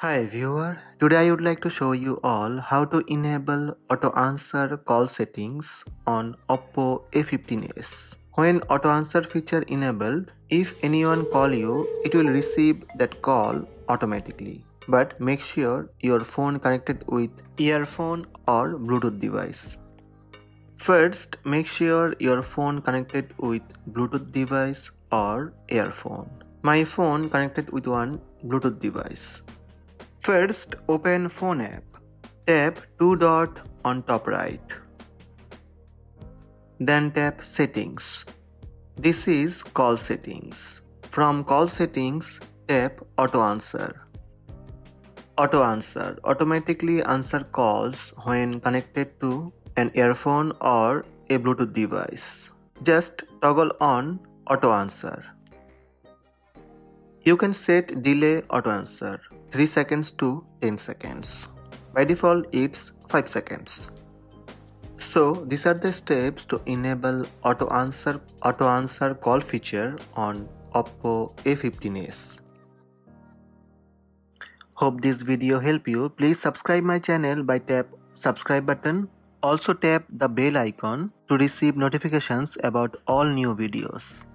Hi viewer, today I would like to show you all how to enable auto answer call settings on Oppo A15s. When auto answer feature enabled, if anyone call you, it will receive that call automatically. But make sure your phone connected with earphone or Bluetooth device. First, make sure your phone connected with Bluetooth device or earphone. My phone connected with one Bluetooth device. First, open phone app. Tap 2 dots on top right. Then tap settings. This is call settings. From call settings, tap auto answer. Auto answer automatically answers calls when connected to an earphone or a Bluetooth device. Just toggle on auto answer. You can set delay auto answer 3 seconds to 10 seconds. By default, it's 5 seconds. So these are the steps to enable auto answer call feature on Oppo A15s. Hope this video helped you. Please subscribe my channel by tap subscribe button. Also tap the bell icon to receive notifications about all new videos.